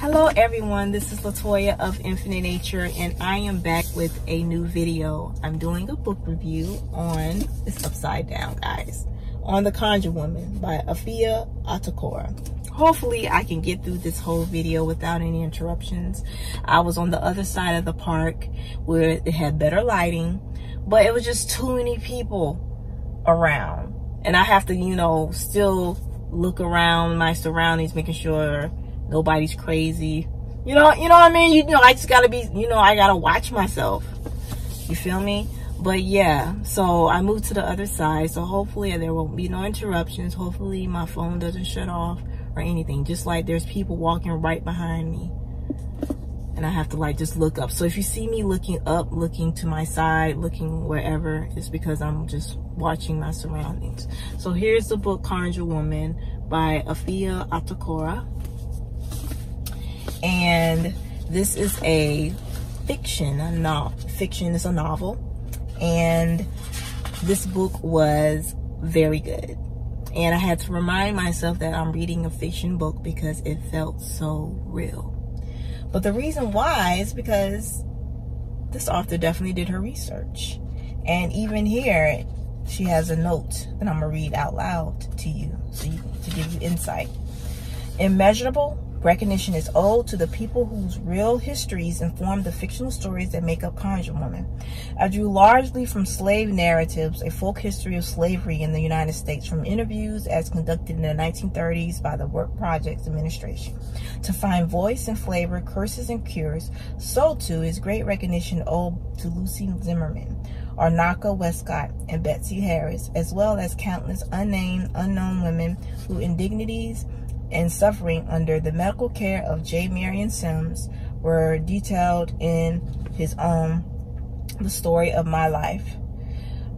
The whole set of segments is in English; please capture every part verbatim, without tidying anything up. Hello everyone, this is Latoya of Infinite Nature, and I am back with a new video. I'm doing a book review on, it's upside down guys, on The Conjure Women by Afia Atakora. Hopefully I can get through this whole video without any interruptions. I was on the other side of the park where it had better lighting, but it was just too many people around. And I have to, you know, still look around my surroundings, making sure nobody's crazy. You know, you know what I mean? You, you know, I just gotta be, you know, I gotta watch myself. You feel me? But yeah, so I moved to the other side. So hopefully there won't be no interruptions. Hopefully my phone doesn't shut off or anything. Just like there's people walking right behind me. And I have to like just look up. So if you see me looking up, looking to my side, looking wherever, it's because I'm just watching my surroundings. So here's the book Conjure Women by Afia Atakora. And this is a fiction, a no fiction is a novel. And this book was very good. And I had to remind myself that I'm reading a fiction book because it felt so real. But the reason why is because this author definitely did her research. And even here, she has a note that I'm going to read out loud to you, so you, to give you insight. Immeasurable recognition is owed to the people whose real histories inform the fictional stories that make up Conjure Women. I drew largely from slave narratives, a folk history of slavery in the United States, from interviews as conducted in the nineteen thirties by the Work Projects Administration, to find voice and flavor, curses and cures. So too is great recognition owed to Lucy Zimmerman, Arnaka Westcott, and Betsy Harris, as well as countless unnamed, unknown women who indignities and suffering under the medical care of J. Marion Sims were detailed in his own The Story of My Life.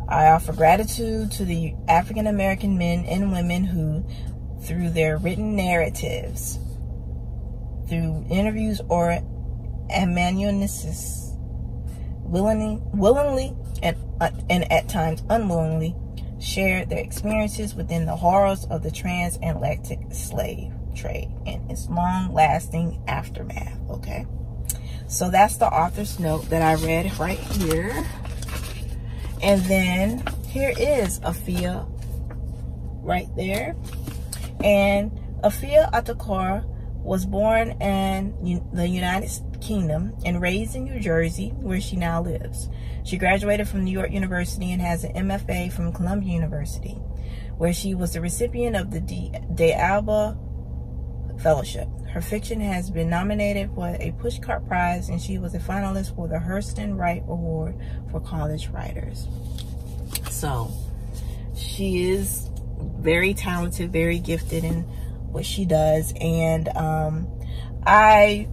I offer gratitude to the African American men and women who, through their written narratives, through interviews or amanuensis, willingly, willingly and, uh, and at times unwillingly, shared their experiences within the horrors of the transatlantic slave trade and its long-lasting aftermath. Okay, so that's the author's note that I read right here. And then here is Afia right there. And Afia Atakora was born in the United Kingdom and raised in New Jersey, where she now lives. She graduated from New York University and has an M F A from Columbia University, where she was the recipient of the De Alba Fellowship. Her fiction has been nominated for a Pushcart Prize, and she was a finalist for the Hurston Wright Award for College Writers. So she is very talented, very gifted in what she does. And um, I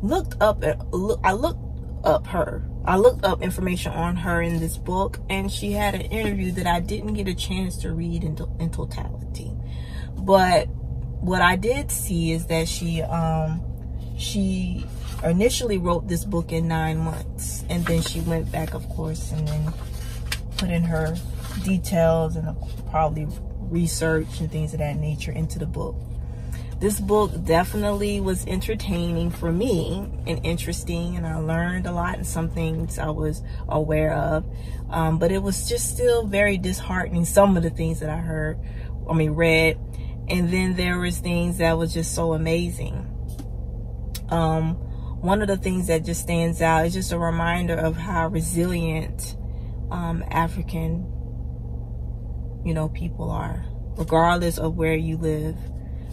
looked up, I looked up her, I looked up information on her in this book, and she had an interview that I didn't get a chance to read in, in totality. But what I did see is that she, um, she initially wrote this book in nine months, and then she went back, of course, and then put in her details and probably research and things of that nature into the book. This book definitely was entertaining for me and interesting, and I learned a lot and some things I was aware of, um, but it was just still very disheartening, some of the things that I heard, I mean read, and then there was things that was just so amazing. Um, one of the things that just stands out is just a reminder of how resilient um, African, you know, people are, regardless of where you live.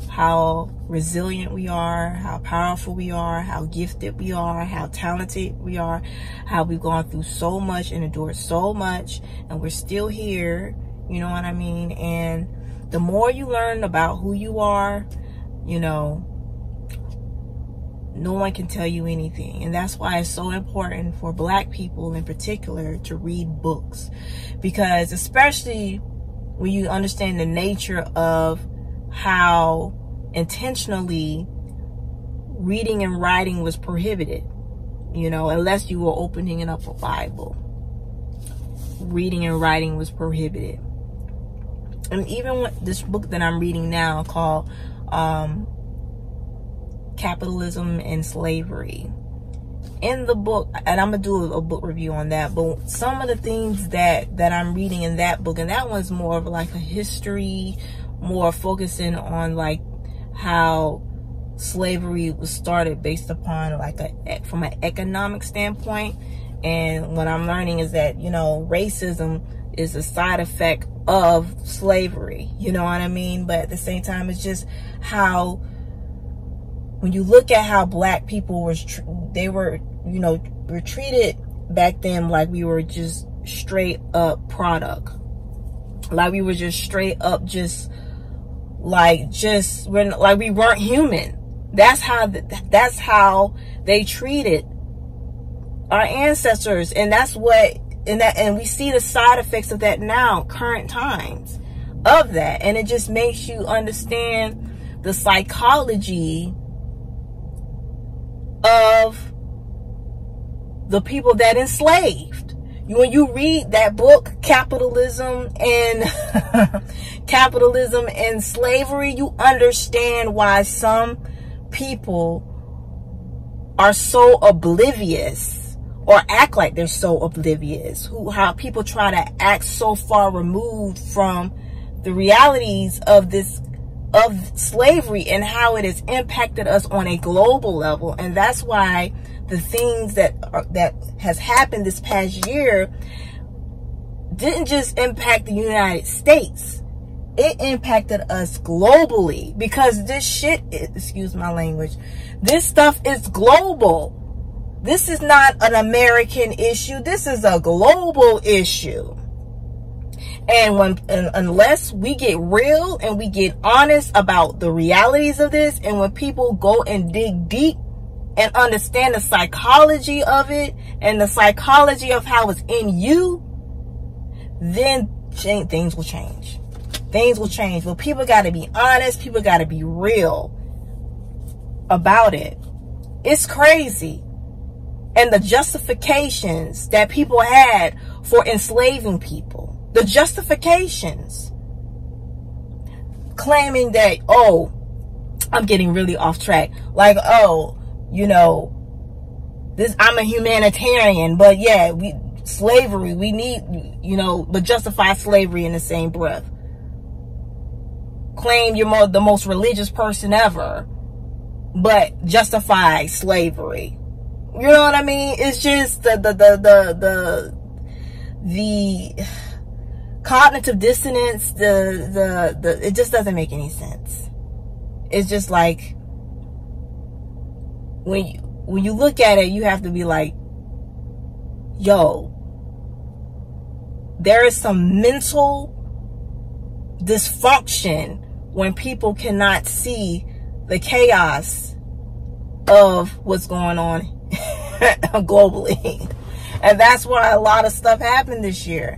How resilient we are, how powerful we are, how gifted we are, how talented we are, how we've gone through so much and endured so much, and we're still here, you know what I mean? And the more you learn about who you are, you know, no one can tell you anything. And that's why it's so important for Black people in particular to read books, because especially when you understand the nature of how intentionally reading and writing was prohibited, you know, unless you were opening up a Bible. Reading and writing was prohibited. And even with this book that I'm reading now called um, Capitalism and Slavery. In the book, and I'm gonna do a book review on that, but some of the things that that I'm reading in that book, and that one's more of like a history, more focusing on like how slavery was started based upon like a from an economic standpoint. And what I'm learning is that, you know, racism is a side effect of slavery, you know what I mean? But at the same time, it's just how, when you look at how black people were, they were, you know, were treated back then like we were just straight up product. Like we were just straight up just like, just, we're, like we weren't human. That's how, the, that's how they treated our ancestors. And that's what, and that, and we see the side effects of that now, current times of that. And it just makes you understand the psychology of the people that enslaved. When you read that book, Capitalism and Capitalism and Slavery, you understand why some people are so oblivious, or act like they're so oblivious, who, how people try to act so far removed from the realities of this, of slavery, and how it has impacted us on a global level. And that's why the things that are, that has happened this past year didn't just impact the United States, it impacted us globally, because this shit is, excuse my language, this stuff is global. This is not an American issue, this is a global issue. And when, and unless we get real and we get honest about the realities of this, and when people go and dig deep and understand the psychology of it and the psychology of how it's in you, then things will change. Things will change. But people got to be honest. People got to be real about it. It's crazy. And the justifications that people had for enslaving people. The justifications, claiming that, oh, I'm getting really off track. Like, oh, you know, this, I'm a humanitarian, but yeah, we, slavery, we need, you know, but justify slavery in the same breath. Claim you're more, the most religious person ever, but justify slavery. You know what I mean? It's just the, the, the, the, the, the cognitive dissonance, the, the, the, it just doesn't make any sense. It's just like, when you, when you look at it, you have to be like, yo, there is some mental dysfunction when people cannot see the chaos of what's going on globally. And that's why a lot of stuff happened this year.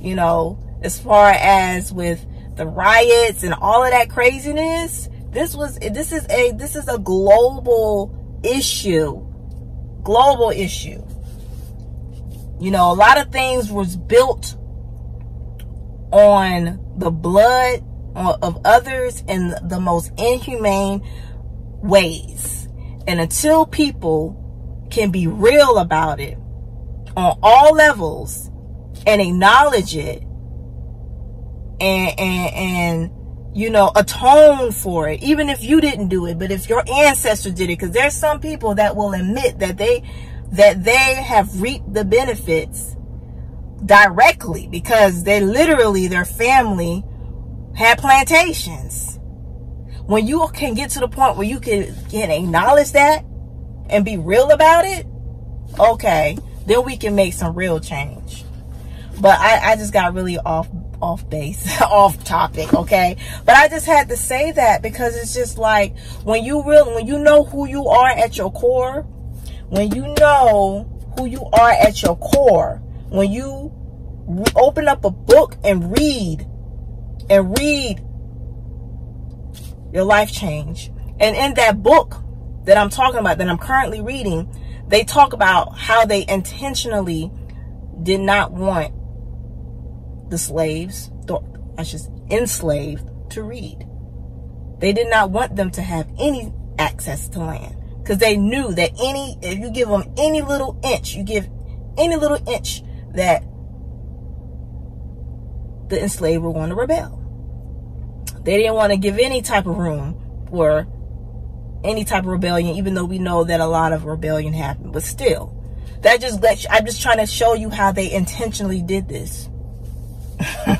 You know, as far as with the riots and all of that craziness, this was, this is a, this is a global issue, global issue. You know, a lot of things was built on the blood of others in the most inhumane ways. And until people can be real about it on all levels, and acknowledge it, and, and, and, you know, atone for it, even if you didn't do it, but if your ancestors did it, because there's some people that will admit that they, that they have reaped the benefits directly, because they literally, their family had plantations. When you can get to the point where you can, can acknowledge that and be real about it, okay, then we can make some real change. But I, I just got really off off base, off topic, okay? But I just had to say that, because it's just like, when you real, when you know who you are at your core, when you know who you are at your core, when you open up a book and read, and read, your life change. And in that book that I'm talking about, that I'm currently reading, they talk about how they intentionally did not want the slaves, I should say enslaved, to read. They did not want them to have any access to land, because they knew that any if you give them any little inch, you give any little inch that the enslaved were going to rebel. They didn't want to give any type of room for any type of rebellion, even though we know that a lot of rebellion happened. But still, that just lets you, I'm just trying to show you how they intentionally did this.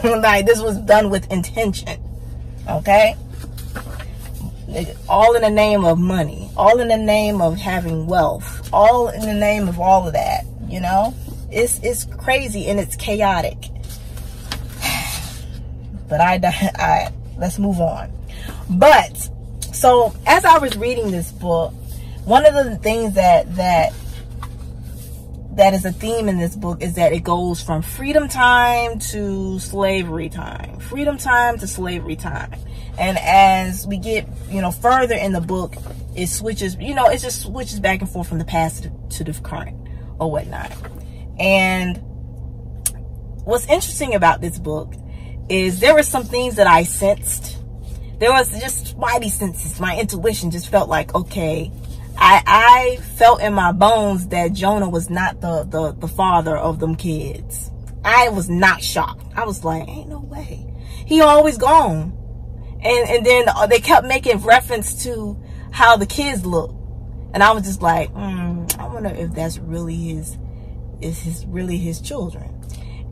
Like, this was done with intention, okay? All in the name of money, all in the name of having wealth, all in the name of all of that, you know? It's, it's crazy and it's chaotic. But I, I, let's move on. But, so as I was reading this book, one of the things that, that, that is a theme in this book is that it goes from freedom time to slavery time, freedom time to slavery time. And as we get, you know, further in the book, it switches, you know, it just switches back and forth from the past to the current or whatnot. And what's interesting about this book is there were some things that I sensed. There was just spidey senses. My intuition just felt like, okay, I, I felt in my bones that Jonah was not the, the, the father of them kids. I was not shocked. I was like, ain't no way. He always gone. And, and then they kept making reference to how the kids look. And I was just like, mm, I wonder if that's really his, is his, really his children.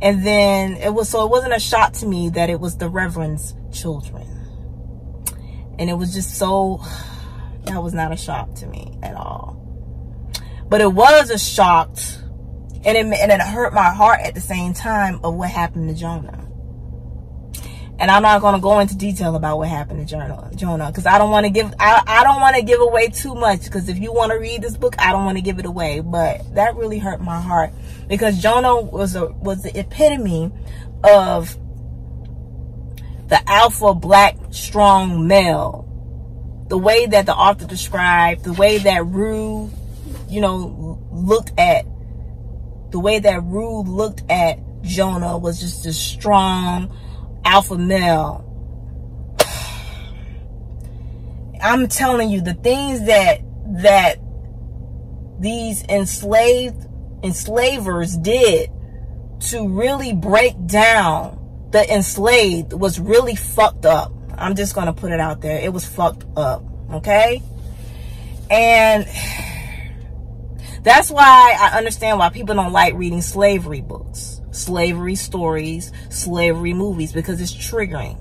And then it was, so it wasn't a shock to me that it was the Reverend's children. And it was just so, that was not a shock to me at all. But it was a shock, and it, and it hurt my heart at the same time of what happened to Jonah. And I'm not going to go into detail about what happened to Jonah, because I don't want to give, I, I don't want to give away too much, because if you want to read this book, I don't want to give it away. But that really hurt my heart, because Jonah was a, was the epitome of the alpha black strong male. The way that the author described, the way that Rue, you know, looked at, the way that Rue looked at Jonah was just this strong alpha male. I'm telling you, the things that that these enslaved enslavers did to really break down the enslaved was really fucked up. I'm just gonna put it out there. It was fucked up, okay? And that's why I understand why people don't like reading slavery books, slavery stories, slavery movies, because it's triggering.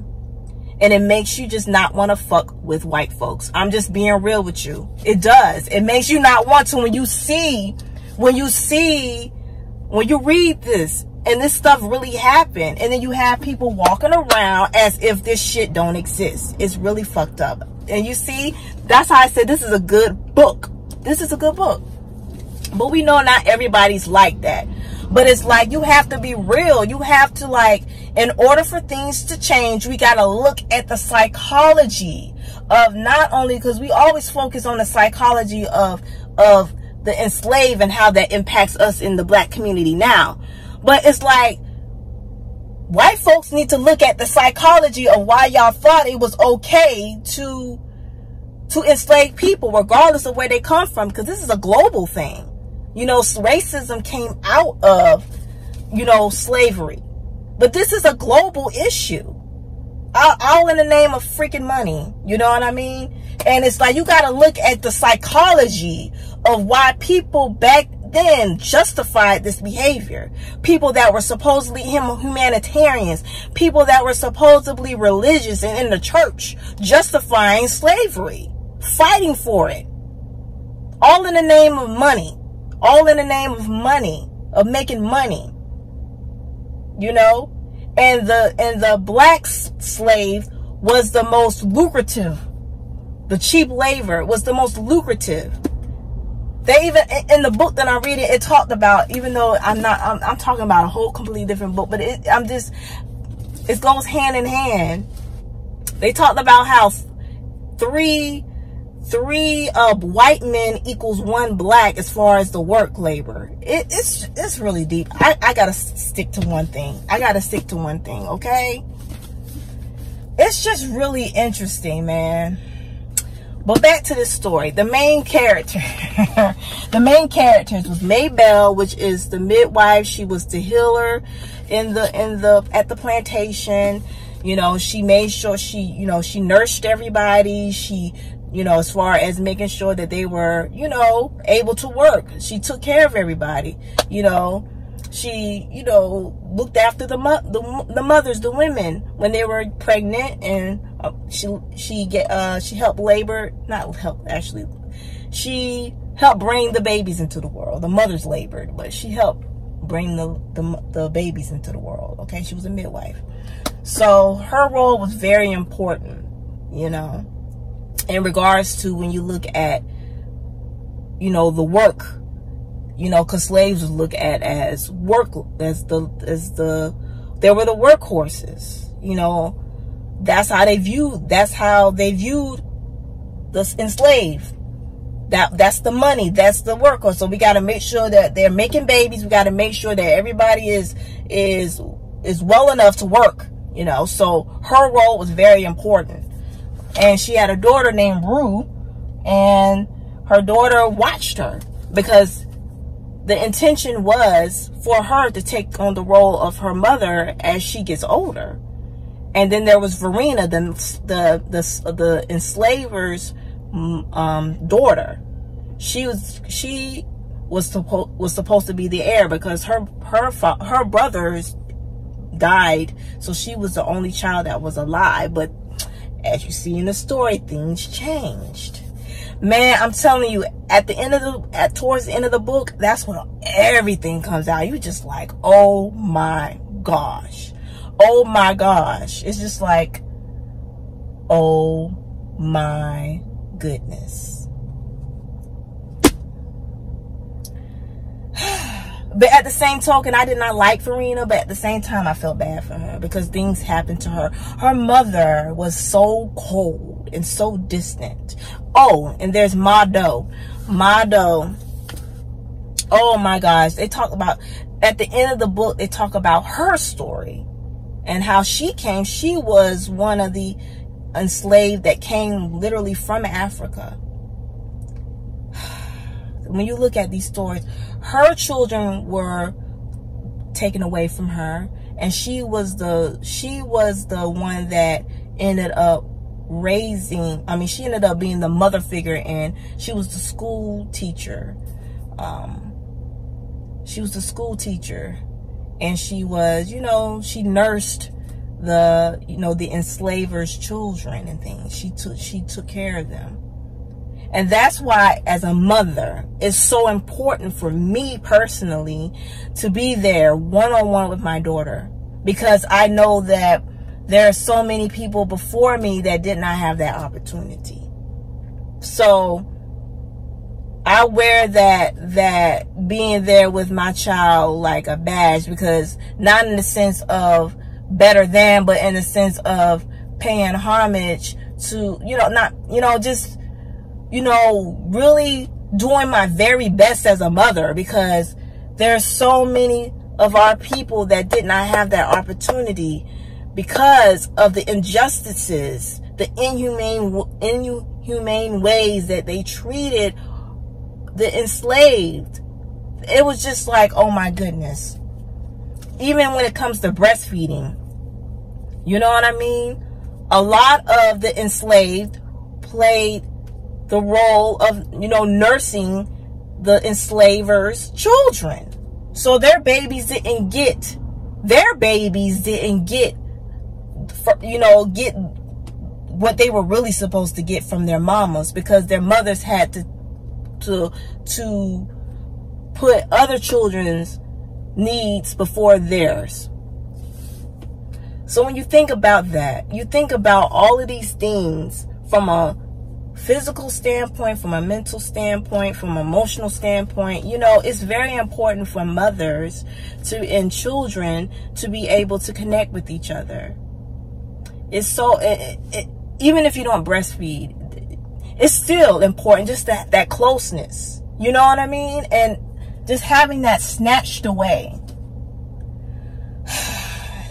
And it makes you just not want to fuck with white folks. I'm just being real with you. It does. It makes you not want to when you see, when you see, when you read this. And this stuff really happened. And then you have people walking around as if this shit don't exist. It's really fucked up. And you see, that's how I said this is a good book. This is a good book. But we know not everybody's like that. But it's like, you have to be real. You have to, like, in order for things to change, we got to look at the psychology of not only, because we always focus on the psychology of, of the enslaved and how that impacts us in the black community now. But it's like, white folks need to look at the psychology of why y'all thought it was okay to, to enslave people, regardless of where they come from. Because this is a global thing. You know, racism came out of, you know, slavery. But this is a global issue. All, all in the name of freaking money. You know what I mean? And it's like, you got to look at the psychology of why people back then justified this behavior. People that were supposedly humanitarians, people that were supposedly religious and in the church, justifying slavery, fighting for it, all in the name of money, all in the name of money, of making money, you know. And the and the black slave was the most lucrative. The cheap labor was the most lucrative. They even, in the book that I'm reading, it talked about, even though I'm not, I'm, I'm talking about a whole completely different book, but it, I'm just, it goes hand in hand. They talked about how three, three uh, white men equals one black as far as the work labor. It, it's, it's really deep. I, I gotta stick to one thing. I gotta stick to one thing, okay? It's just really interesting, man. But back to this story. The main character, the main characters was Maybelle, which is the midwife. She was the healer in the in the at the plantation. You know, she made sure she, you know, she nursed everybody. She, you know, as far as making sure that they were, you know, able to work. She took care of everybody. You know, she, you know, looked after the mo the, the mothers, the women when they were pregnant, and uh, she she get uh she helped labor, not help actually, she helped bring the babies into the world. The mothers labored, but she helped bring the the, the babies into the world. Okay, she was a midwife. So her role was very important, you know, in regards to when you look at, you know, the work, you know, because slaves would look at as work, as the, as the, they were the workhorses, you know, that's how they viewed, that's how they viewed the enslaved. That, that's the money, that's the workhorse. So we got to make sure that they're making babies. We got to make sure that everybody is, is, is well enough to work. You know, so her role was very important. And she had a daughter named Rue, and her daughter watched her because the intention was for her to take on the role of her mother as she gets older. And then there was Verena, the the the, the enslaver's um, daughter. She was she was supposed was supposed to be the heir because her her her brother's died, so she was the only child that was alive. But as you see in the story, things changed, man. I'm telling you, at the end of the at towards the end of the book, that's when everything comes out. You just like, oh my gosh, oh my gosh. It's just like, oh my goodness. But at the same token, I did not like Verena, but at the same time, I felt bad for her because things happened to her. Her mother was so cold and so distant. Oh, and there's Mado. Mado. Oh, my gosh. They talk about, at the end of the book, they talk about her story and how she came. She was one of the enslaved that came literally from Africa. When you look at these stories, her children were taken away from her, and she was the she was the one that ended up raising, I mean, she ended up being the mother figure, and she was the school teacher. Um, she was the school teacher, and she was, you know, she nursed the, you know, the enslaver's children and things. She took she took care of them. And that's why, as a mother, it's so important for me personally to be there one-on-one with my daughter, because I know that there are so many people before me that did not have that opportunity. So I wear that, that being there with my child like a badge, because not in the sense of better than, but in the sense of paying homage to, you know, not, you know, just, you know, really doing my very best as a mother, because there's so many of our people that did not have that opportunity because of the injustices, the inhumane, inhumane ways that they treated the enslaved. It was just like, oh my goodness. Even when it comes to breastfeeding, you know what I mean? A lot of the enslaved played the role of, you know, nursing the enslaver's children. So their babies didn't get, their babies didn't get, you know, get what they were really supposed to get from their mamas, because their mothers had to, to, to put other children's needs before theirs. So when you think about that, you think about all of these things from a physical standpoint, from a mental standpoint, from an emotional standpoint, you know, it's very important for mothers to and children to be able to connect with each other. It's so, it, it, even if you don't breastfeed, it's still important, just that, that closeness, you know what I mean? And just having that snatched away.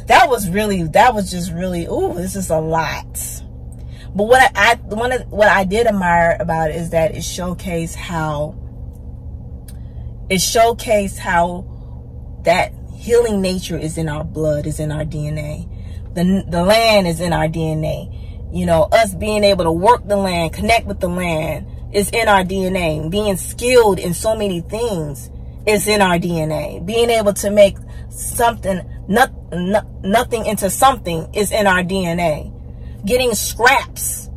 That was really, that was just really, ooh, this is a lot. But what I, I one of what I did admire about it is that it showcased how it showcased how that healing nature is in our blood, is in our D N A. The the land is in our D N A. You know, us being able to work the land, connect with the land, is in our D N A. Being skilled in so many things is in our D N A. Being able to make something, not, not, nothing into something is in our D N A. Getting scraps,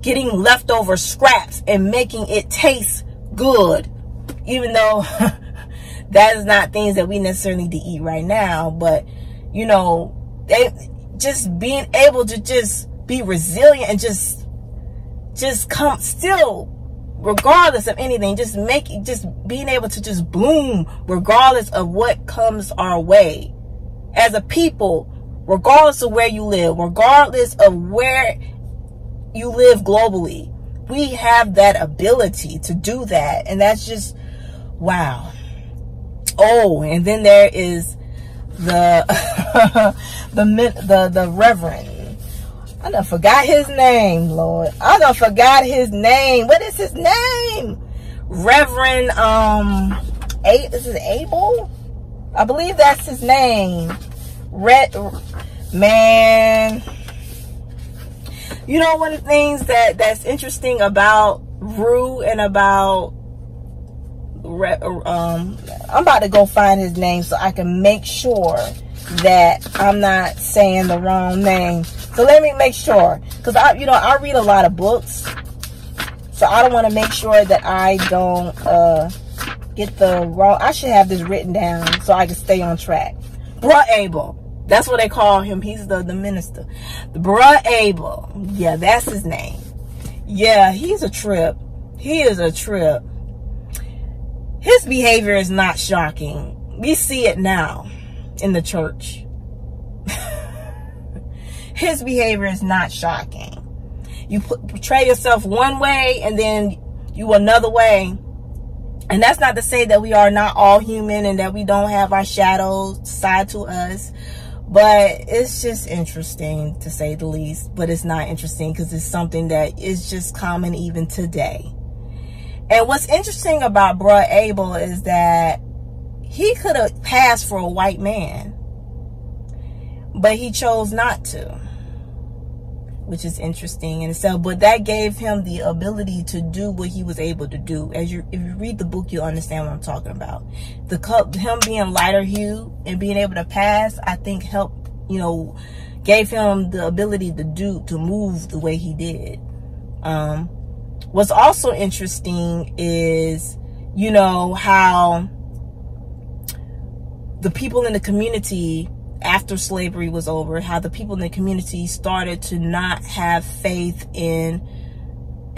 getting leftover scraps and making it taste good, even though that is not things that we necessarily need to eat right now. But, you know, they, just being able to just be resilient and just, just come still, regardless of anything, just make just being able to just bloom regardless of what comes our way as a people, regardless of where you live, regardless of where you live globally. We have that ability to do that, and that's just wow. Oh, and then there is the the the the Reverend. I done forgot his name, Lord. I done forgot his name. What is his name? Reverend, um, A this is Abel? I believe that's his name. Red, man. You know, one of the things that, that's interesting about Rue and about, um, I'm about to go find his name so I can make sure that I'm not saying the wrong name. So let me make sure, because I, you know, I read a lot of books, so I don't want to make sure that I don't uh, get the wrong. I should have this written down so I can stay on track. Bruh Abel, that's what they call him. He's the the minister. Bruh Abel, yeah, that's his name. Yeah, he's a trip. He is a trip. His behavior is not shocking. We see it now in the church. His behavior is not shocking. You portray yourself one way and then you another way. And that's not to say that we are not all human and that we don't have our shadows side to us, but it's just interesting to say the least. But it's not interesting because it's something that is just common even today. And what's interesting about Bruh Abel is that he could have passed for a white man, but he chose not to, which is interesting. And so, but that gave him the ability to do what he was able to do. As you, if you read the book, you'll understand what I'm talking about. The cup, him being lighter hued and being able to pass, I think helped, you know, gave him the ability to do, to move the way he did. Um, what's also interesting is, you know, how the people in the community after slavery was over, how the people in the community started to not have faith in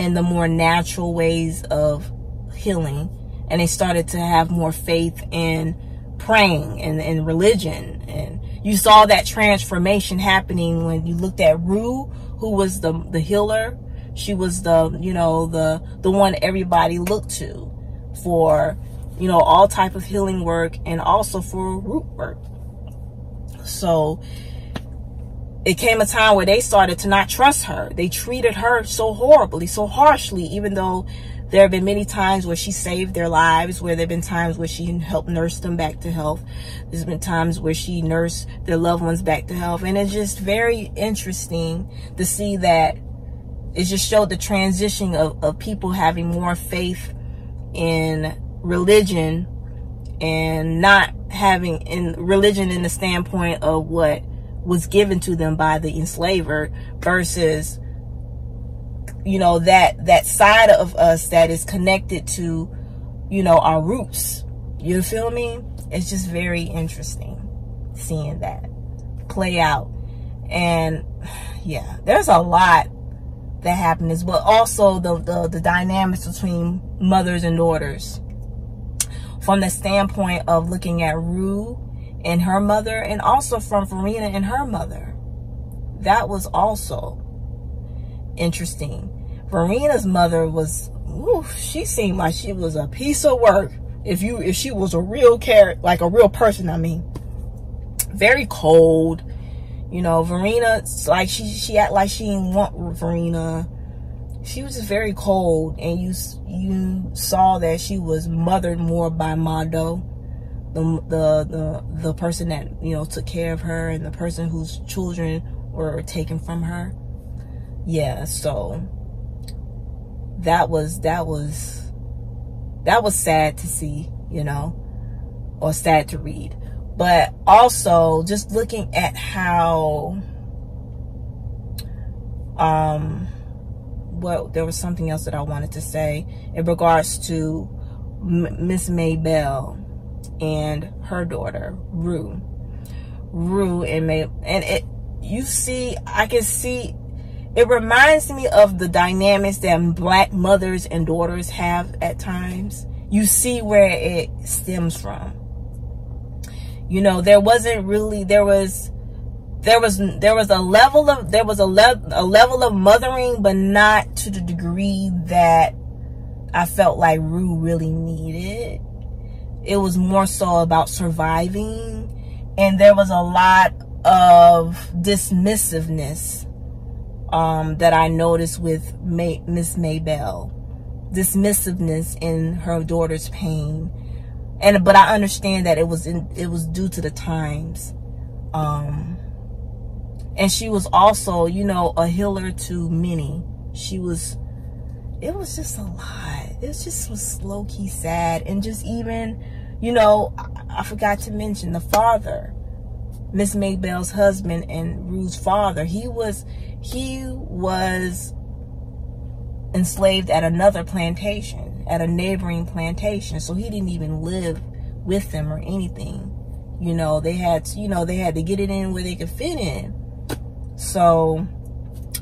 in the more natural ways of healing, and they started to have more faith in praying and, and religion. And you saw that transformation happening when you looked at Rue, who was the the healer. She was the, you know, the the one everybody looked to for, you know, all type of healing work, and also for root work. So it came a time where they started to not trust her. They treated her so horribly, so harshly, even though there have been many times where she saved their lives, where there have been times where she helped nurse them back to health. There's been times where she nursed their loved ones back to health. And it's just very interesting to see that it just showed the transition of, of people having more faith in religion and not having in religion in the standpoint of what was given to them by the enslaver, versus, you know, that that side of us that is connected to, you know, our roots. You feel me? It's just very interesting seeing that play out. And yeah, there's a lot that happens, but also the the, the dynamics between mothers and daughters, from the standpoint of looking at Rue and her mother, and also from Farina and her mother. That was also interesting. Farina's mother was, whew, she seemed like she was a piece of work. If you, if she was a real character, like a real person, I mean, very cold, You know, Verena, like she she act like she didn't want Verena. She was just very cold, and you you saw that she was mothered more by Mado, the the the the person that, you know, took care of her, and the person whose children were taken from her. Yeah, so that was that was that was sad to see, you know, or sad to read. But also just looking at how um well, there was something else that I wanted to say in regards to Miss Maybelle and her daughter Rue. Rue and May, and it you see, I can see it reminds me of the dynamics that black mothers and daughters have at times. You see where it stems from. You know, there wasn't really, there was, there was, there was a level of, there was a, le- a level of mothering, but not to the degree that I felt like Rue really needed. It was more so about surviving, and there was a lot of dismissiveness um, that I noticed with May- Miss Maybelle. Dismissiveness in her daughter's pain. And but I understand that it was in, it was due to the times, um, and she was also, you know, a healer to many. She was, it was just a lot. It was just was low key sad, and just even, you know, I, I forgot to mention the father, Miss Maybelle's husband and Rue's father. He was he was enslaved at another plantation. At a neighboring plantation, so he didn't even live with them or anything. You know, they had to, you know, they had to get it in where they could fit in. So,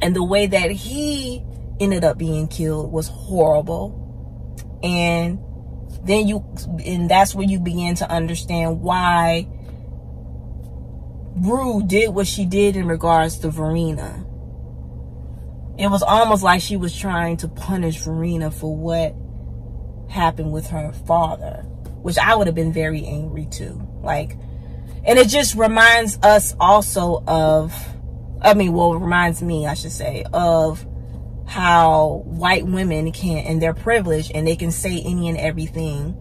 and the way that he ended up being killed was horrible. And then you, and that's where you begin to understand why Rue did what she did in regards to Verena. It was almost like she was trying to punish Verena for what happened with her father, which I would have been very angry too. Like, and it just reminds us also of, I mean, well, it reminds me, I should say, of how white women can, and their privilege, and they can say any and everything,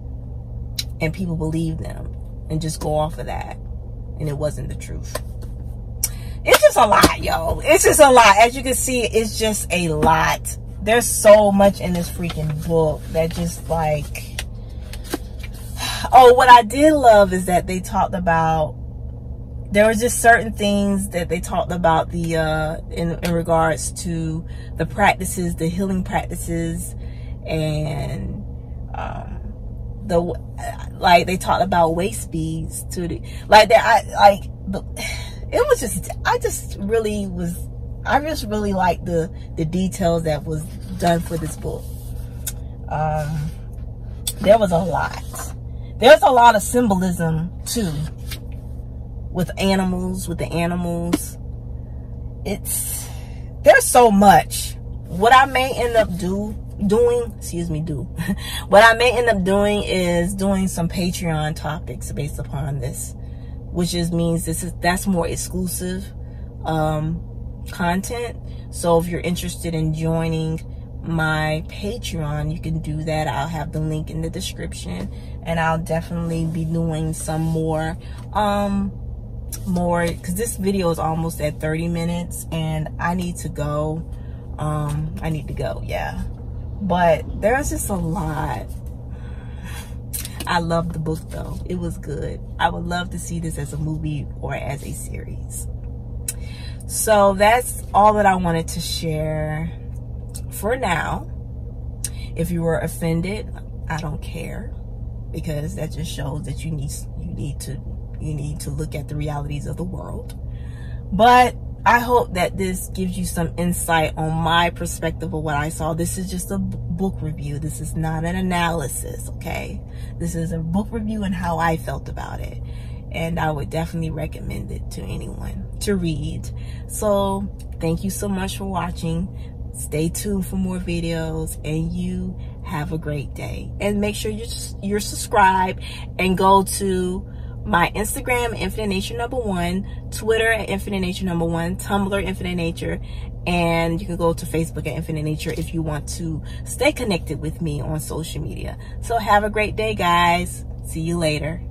and people believe them, and just go off of that, and it wasn't the truth. It's just a lot, yo. It's just a lot. As you can see, it's just a lot. There's so much in this freaking book that just like, oh, what I did love is that they talked about, there was just certain things that they talked about the, uh, in, in regards to the practices, the healing practices, and, um, the, like they talked about waist beads to the, like that. I like, it was just, I just really was, I just really like the the details that was done for this book. Um, there was a lot. There's a lot of symbolism too, with animals, with the animals. It's there's so much. What I may end up do doing, excuse me, do. What I may end up doing is doing some Patreon topics based upon this, which just means this is that's more exclusive. Um, content. So if you're interested in joining my Patreon, you can do that. I'll have the link in the description, and I'll definitely be doing some more um more, because this video is almost at thirty minutes and I need to go. um I need to go, yeah, but there's just a lot. I love the book though. It was good. I would love to see this as a movie or as a series. So that's all that I wanted to share for now. If you were offended, I don't care, because that just shows that you need you need to you need to look at the realities of the world. But I hope that this gives you some insight on my perspective of what I saw. This is just a book review. This is not an analysis, okay? This is a book review and how I felt about it. And I would definitely recommend it to anyone to read. So thank you so much for watching. Stay tuned for more videos, and you have a great day. And make sure you're, you're subscribed, and go to my Instagram, Infinite Nature number one, Twitter at Infinite Nature number one, Tumblr, Infinite Nature, and you can go to Facebook at Infinite Nature if you want to stay connected with me on social media. So have a great day, guys. See you later.